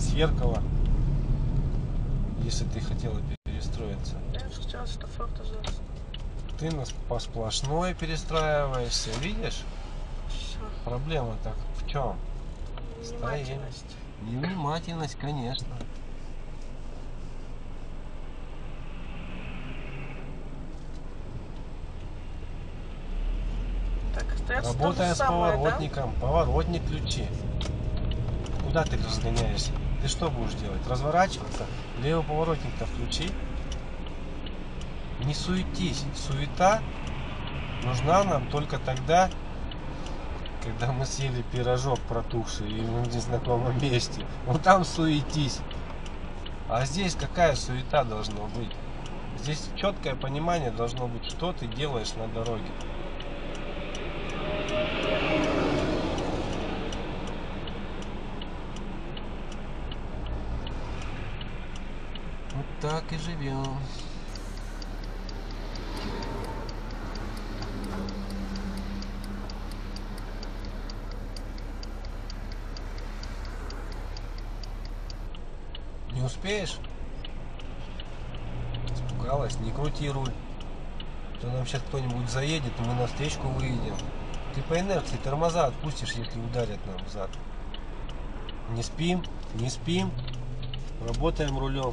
зеркало, если ты хотела перестроиться. Я же хотела, что фотозона. Ты по сплошной перестраиваешься, видишь? Все. Проблема так в чем? Невнимательность. Невнимательность, конечно. Работая с поворотником, да? Поворотник, ключи. Куда ты разгоняешься? Ты что будешь делать? Разворачиваться? Левый поворотник-то включи. Не суетись. Суета нужна нам только тогда, когда мы съели пирожок протухший и мы в незнакомом месте. Вот там суетись. А здесь какая суета должна быть? Здесь четкое понимание должно быть, что ты делаешь на дороге. Вот так и живем. Не успеешь? Испугалась, не крути руль. То нам сейчас кто-нибудь заедет, и мы на встречку выедем. Ты по инерции тормоза отпустишь, если ударят нам в зад. Не спим, не спим. Работаем рулем.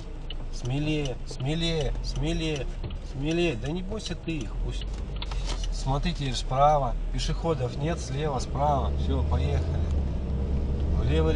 Смелее, смелее, смелее, смелее. Да не бойся ты их. Пусть. Смотрите справа. Пешеходов нет, слева, справа. Все, поехали. Влево.